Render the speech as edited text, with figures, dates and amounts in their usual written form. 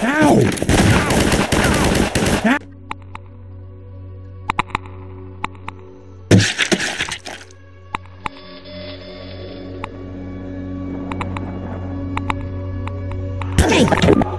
Ow! Ow!